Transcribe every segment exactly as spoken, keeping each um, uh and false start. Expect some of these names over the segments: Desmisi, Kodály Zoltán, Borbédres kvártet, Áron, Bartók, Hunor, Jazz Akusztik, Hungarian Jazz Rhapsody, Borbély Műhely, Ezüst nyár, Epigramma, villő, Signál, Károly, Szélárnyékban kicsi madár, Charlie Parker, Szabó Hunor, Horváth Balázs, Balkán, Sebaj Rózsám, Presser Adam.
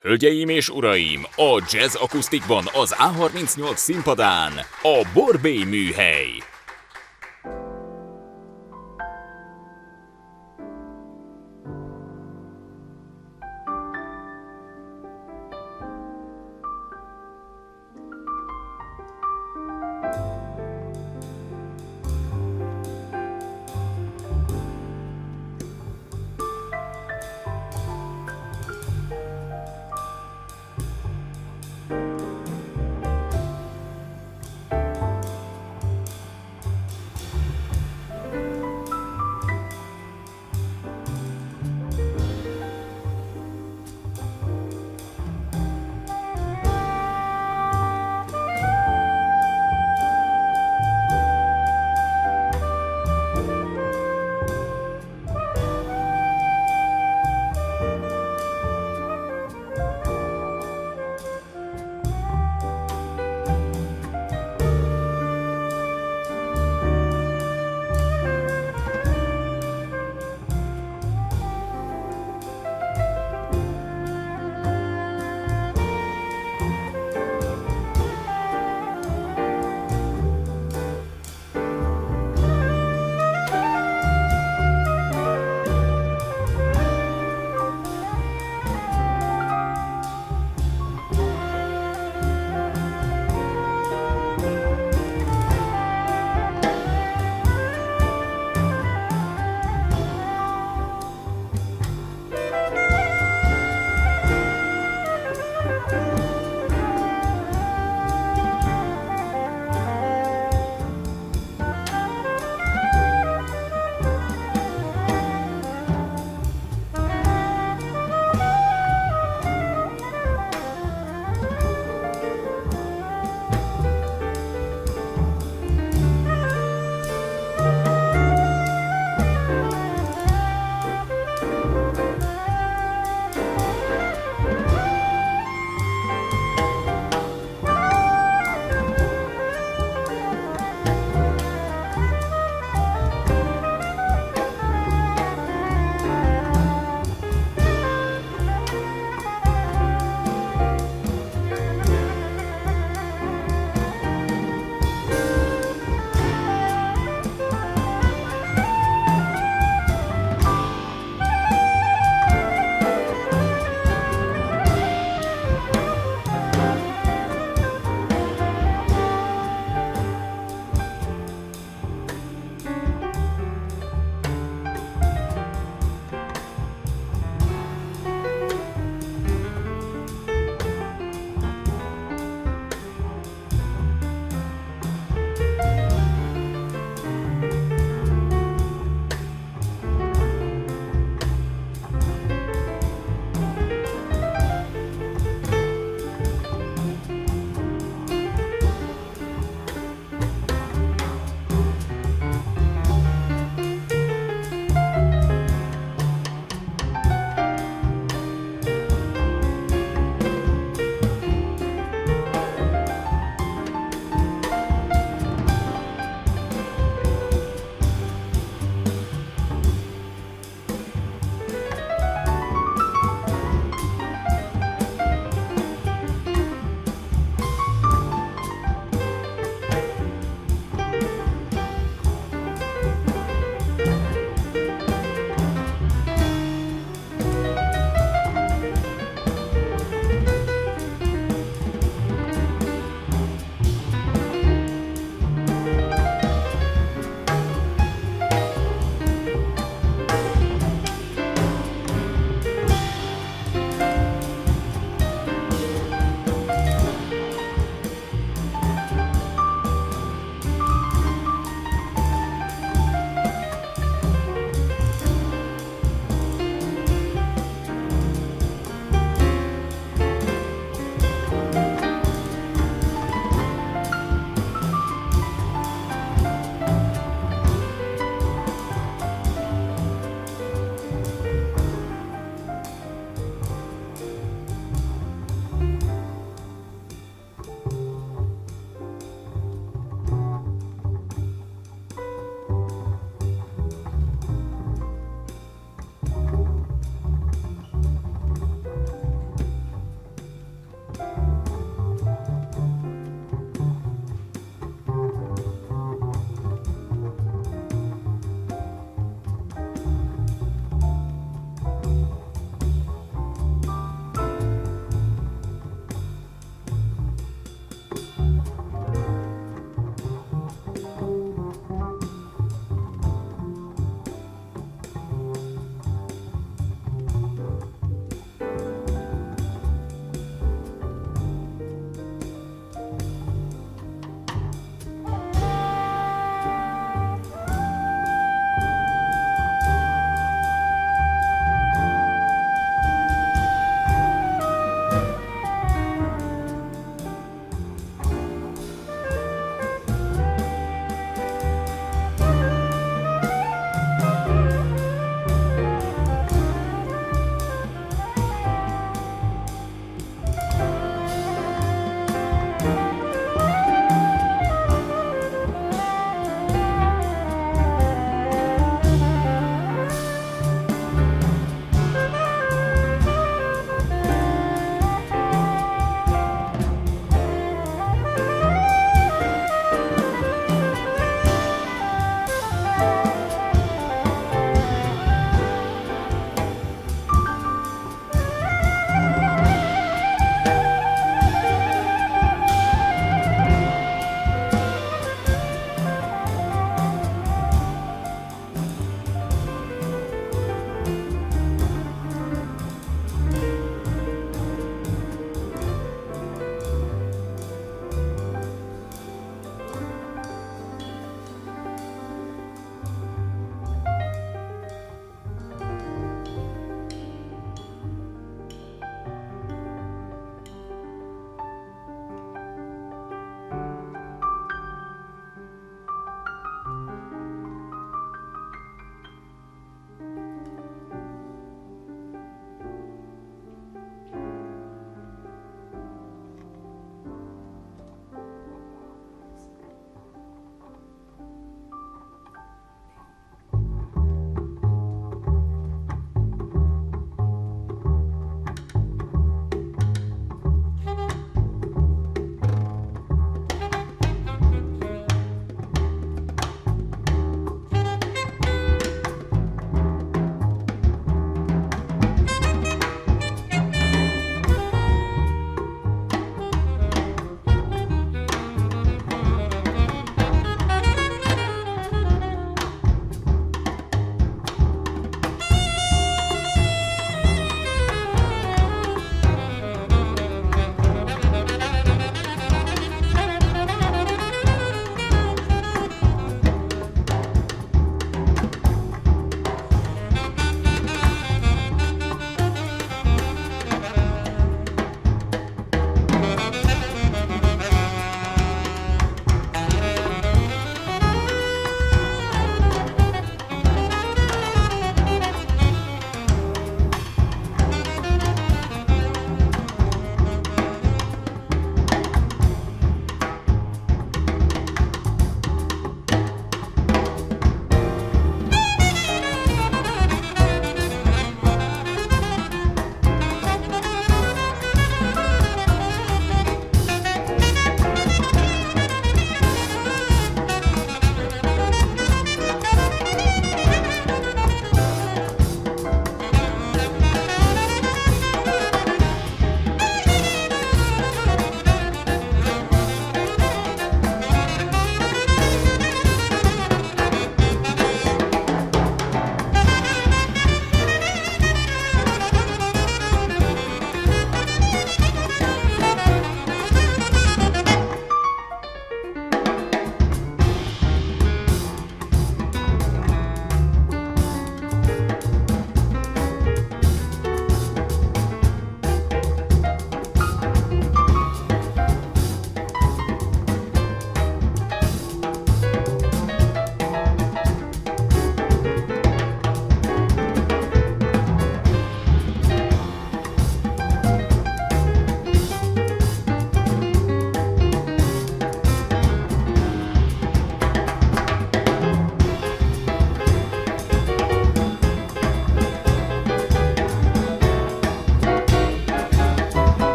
Hölgyeim és uraim, a Jazz Akusztikban az á harmincnyolc színpadán a Borbély Műhely.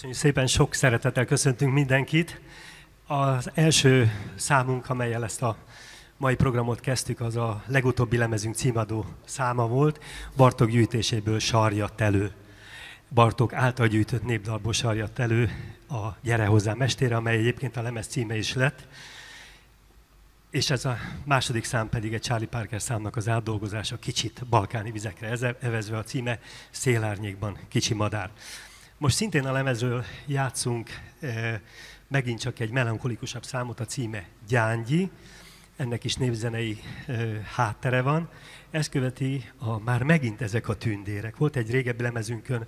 Köszönjük szépen, sok szeretettel köszöntünk mindenkit. Az első számunk, amellyel ezt a mai programot kezdtük, az a legutóbbi lemezünk címadó száma volt, Bartók gyűjtéséből sarjadt elő. Bartók által gyűjtött népdalból sarjadt elő a Gyere hozzám mestére, amely egyébként a lemez címe is lett. És ez a második szám pedig egy Charlie Parker számnak az átdolgozása, kicsit balkáni vizekre evezve, a címe Szélárnyékban kicsi madár. Most szintén a lemezről játszunk e, megint csak egy melankolikusabb számot, a címe Gyányi, ennek is népzenei e, háttere van. Ezt követi a Már megint ezek a tündérek. Volt egy régebbi lemezünkön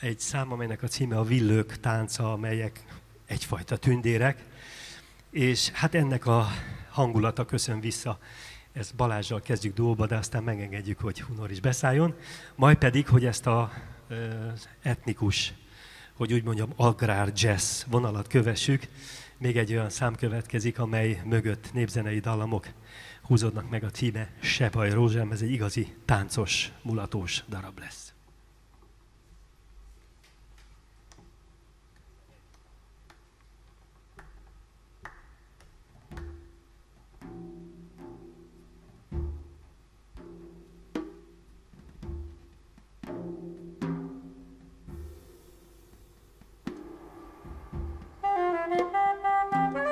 egy szám, amelynek a címe A villők tánca, amelyek egyfajta tündérek, és hát ennek a hangulata köszön vissza. Ezt Balázsral kezdjük duóba, de aztán megengedjük, hogy Hunor is beszálljon. Majd pedig, hogy ezt a etnikus, hogy úgy mondjam, agrár jazz vonalat kövessük. Még egy olyan szám következik, amely mögött népzenei dallamok húzódnak meg, a címe Sebaj Rózsám, ez egy igazi táncos, mulatós darab lesz. Thank you.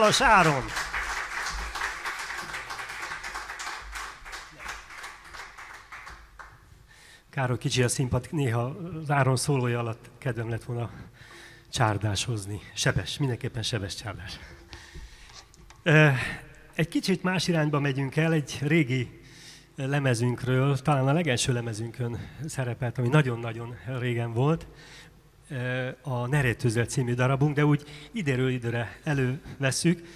Hálas Áron! Károly kicsi a színpad, néha az Áron szólója alatt kedvem lett volna csárdás hozni. Sebes, mindenképpen sebes csárdás. Egy kicsit más irányba megyünk el, egy régi lemezünkről, talán a legelső lemezünkön szerepelt, ami nagyon-nagyon régen volt, a Neretőzre című darabunk, de úgy idéről időre elővesszük,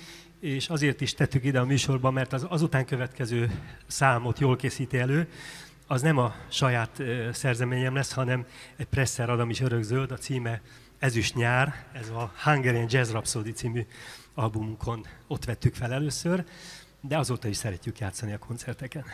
és azért is tettük ide a műsorba, mert az azután következő számot jól készíti elő, az nem a saját szerzeményem lesz, hanem egy Presser Adam is örökzöld, a címe Ezüst nyár, ez a Hungarian Jazz Rhapsody című albumunkon ott vettük fel először, de azóta is szeretjük játszani a koncerteken.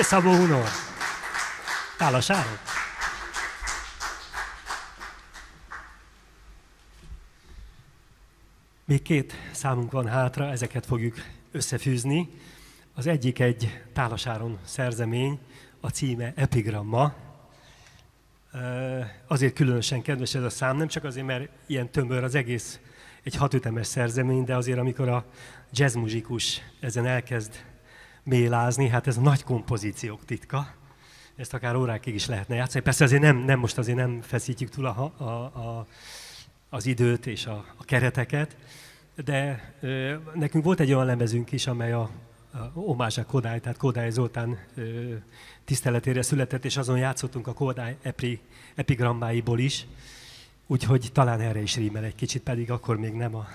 és Szabó Hunor. Tálas Áron. Még két számunk van hátra, ezeket fogjuk összefűzni. Az egyik egy Tálas Áron szerzemény, a címe Epigramma. Azért különösen kedves ez a szám, nem csak azért, mert ilyen tömör az egész, egy hatütemes szerzemény, de azért, amikor a jazzmuzsikus ezen elkezd mélázni, hát ez a nagy kompozíciók titka. Ezt akár órákig is lehetne játszani. Persze azért nem, nem most azért nem feszítjük túl a, a, a, az időt és a, a kereteket, de ö, nekünk volt egy olyan lemezünk is, amely a omázsa Kodály, tehát Kodály Zoltán ö, tiszteletére született, és azon játszottunk a Kodály epi, epigrammáiból is, úgyhogy talán erre is rímel egy kicsit, pedig akkor még nem, a,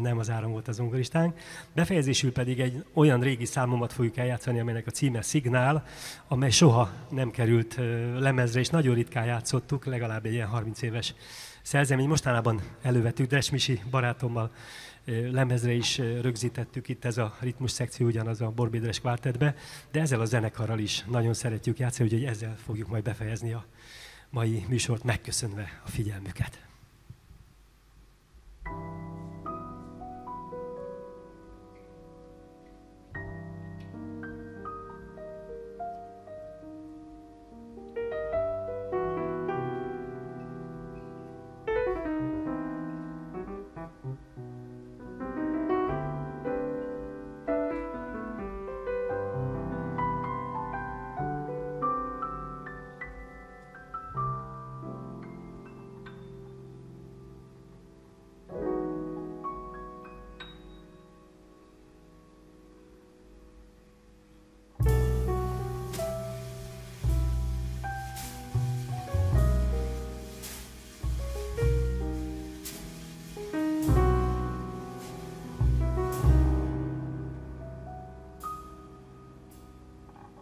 nem az Áron volt az zongoristánk. Befejezésül pedig egy olyan régi számomat fogjuk eljátszani, amelynek a címe Signál, amely soha nem került lemezre, és nagyon ritkán játszottuk, legalább egy ilyen harminc éves szerzemény. Mostanában elővettük Desmisi barátommal, lemezre is rögzítettük, itt ez a ritmus szekció ugyanaz a Borbédres kvártetbe, de ezzel a zenekarral is nagyon szeretjük játszani, úgyhogy ezzel fogjuk majd befejezni a mai műsort, megköszönve a figyelmüket. Thank you.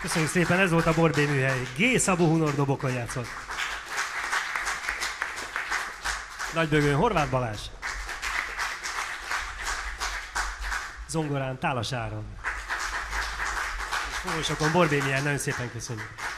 Köszönjük szépen, ez volt a Borbély Műhely. G. Szabó Hunor dobokon játszott. Nagybőgőn Horváth Balázs. Zongorán Tálas Áron. És fogósokon Borbély Műhely, nagyon szépen köszönjük.